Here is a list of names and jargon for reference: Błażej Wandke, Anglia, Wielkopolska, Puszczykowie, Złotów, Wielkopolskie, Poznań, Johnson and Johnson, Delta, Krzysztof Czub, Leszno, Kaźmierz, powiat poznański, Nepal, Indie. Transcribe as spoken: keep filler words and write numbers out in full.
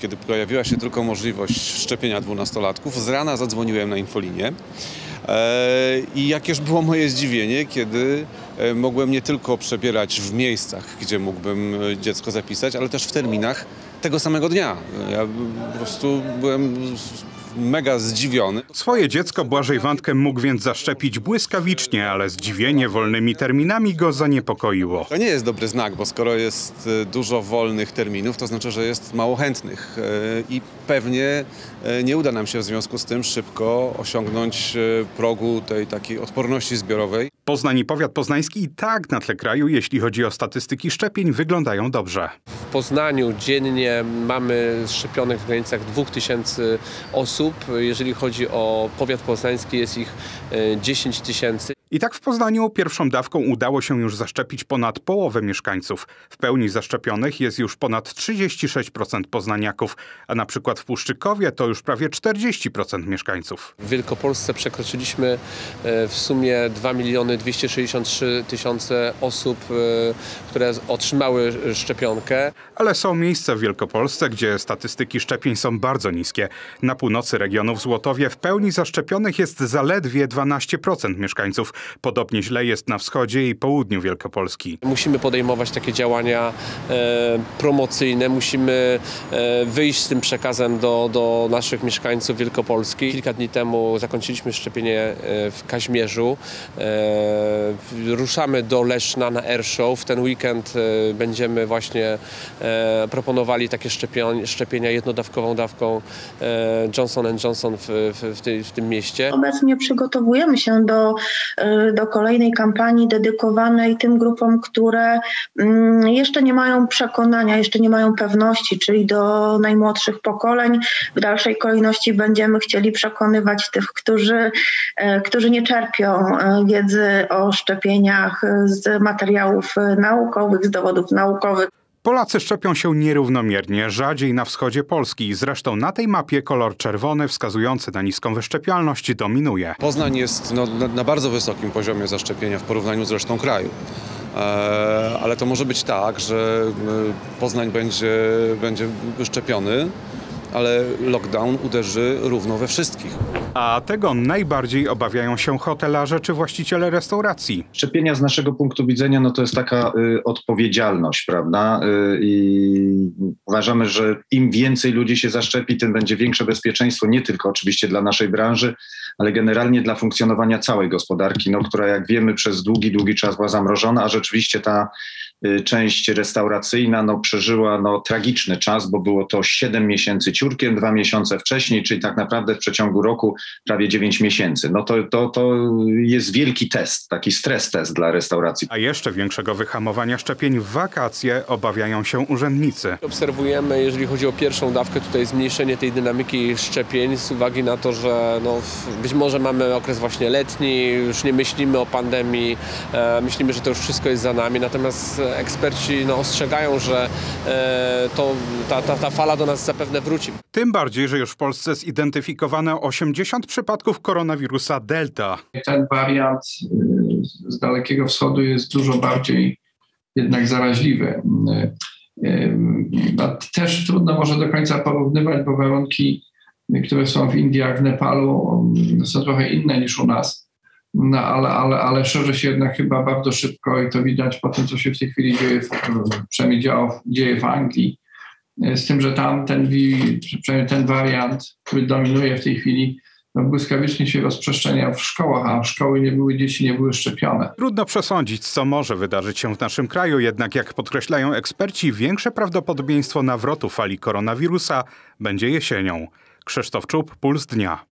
Kiedy pojawiła się tylko możliwość szczepienia dwunastolatków, z rana zadzwoniłem na infolinię i jakież było moje zdziwienie, kiedy mogłem nie tylko przebierać w miejscach, gdzie mógłbym dziecko zapisać, ale też w terminach tego samego dnia. Ja po prostu byłem mega zdziwiony. Swoje dziecko Błażej Wandke mógł więc zaszczepić błyskawicznie, ale zdziwienie wolnymi terminami go zaniepokoiło. To nie jest dobry znak, bo skoro jest dużo wolnych terminów, to znaczy, że jest mało chętnych i pewnie nie uda nam się w związku z tym szybko osiągnąć progu tej takiej odporności zbiorowej. Poznań i powiat poznański i tak na tle kraju, jeśli chodzi o statystyki szczepień, wyglądają dobrze. W Poznaniu dziennie mamy szczepionych w granicach dwóch tysięcy osób. Jeżeli chodzi o powiat poznański, jest ich dziesięć tysięcy. I tak w Poznaniu pierwszą dawką udało się już zaszczepić ponad połowę mieszkańców. W pełni zaszczepionych jest już ponad trzydzieści sześć procent poznaniaków, a na przykład w Puszczykowie to już prawie czterdzieści procent mieszkańców. W Wielkopolsce przekroczyliśmy w sumie dwa miliony dwieście sześćdziesiąt trzy tysiące osób, które otrzymały szczepionkę. Ale są miejsca w Wielkopolsce, gdzie statystyki szczepień są bardzo niskie. Na północy regionu w Złotowie w pełni zaszczepionych jest zaledwie dwanaście procent mieszkańców. Podobnie źle jest na wschodzie i południu Wielkopolski. Musimy podejmować takie działania e, promocyjne, musimy e, wyjść z tym przekazem do, do naszych mieszkańców Wielkopolski. Kilka dni temu zakończyliśmy szczepienie w Kaźmierzu. E, ruszamy do Leszna na airshow. W ten weekend e, będziemy właśnie e, proponowali takie szczepienia, szczepienia jednodawkową dawką e, Johnson and Johnson w, w, w, tej, w tym mieście. Obecnie przygotowujemy się do do kolejnej kampanii dedykowanej tym grupom, które jeszcze nie mają przekonania, jeszcze nie mają pewności, czyli do najmłodszych pokoleń. W dalszej kolejności będziemy chcieli przekonywać tych, którzy, którzy nie czerpią wiedzy o szczepieniach z materiałów naukowych, z dowodów naukowych. Polacy szczepią się nierównomiernie, rzadziej na wschodzie Polski. Zresztą na tej mapie kolor czerwony wskazujący na niską wyszczepialność dominuje. Poznań jest no, na, na bardzo wysokim poziomie zaszczepienia w porównaniu z resztą kraju. E, ale to może być tak, że Poznań będzie, będzie szczepiony, ale lockdown uderzy równo we wszystkich. A tego najbardziej obawiają się hotelarze czy właściciele restauracji. Szczepienia z naszego punktu widzenia no to jest taka y, odpowiedzialność, prawda? Y, I uważamy, że im więcej ludzi się zaszczepi, tym będzie większe bezpieczeństwo, nie tylko oczywiście dla naszej branży, ale generalnie dla funkcjonowania całej gospodarki, no, która jak wiemy przez długi, długi czas była zamrożona, a rzeczywiście ta y, część restauracyjna no, przeżyła no, tragiczny czas, bo było to siedem miesięcy ciurkiem, dwa miesiące wcześniej, czyli tak naprawdę w przeciągu roku prawie dziewięć miesięcy. No to, to, to jest wielki test, taki stres test dla restauracji. A jeszcze większego wyhamowania szczepień w wakacje obawiają się urzędnicy. Obserwujemy, jeżeli chodzi o pierwszą dawkę, tutaj zmniejszenie tej dynamiki szczepień z uwagi na to, że no, być może mamy okres właśnie letni, już nie myślimy o pandemii, e, myślimy, że to już wszystko jest za nami. Natomiast eksperci no, ostrzegają, że e, to, ta, ta, ta fala do nas zapewne wróci. Tym bardziej, że już w Polsce zidentyfikowano osiemdziesiąt przypadków koronawirusa Delta. Ten wariant z Dalekiego Wschodu jest dużo bardziej jednak zaraźliwy. Też trudno może do końca porównywać, bo warunki, które są w Indiach, w Nepalu są trochę inne niż u nas. No, ale, ale, ale szerzy się jednak chyba bardzo szybko i to widać po tym, co się w tej chwili dzieje, przynajmniej dzieje w Anglii. Z tym, że tam ten, ten wariant, który dominuje w tej chwili, no błyskawicznie się rozprzestrzeniał w szkołach, a szkoły nie były, dzieci nie były szczepione. Trudno przesądzić, co może wydarzyć się w naszym kraju, jednak jak podkreślają eksperci, większe prawdopodobieństwo nawrotu fali koronawirusa będzie jesienią. Krzysztof Czub, Puls Dnia.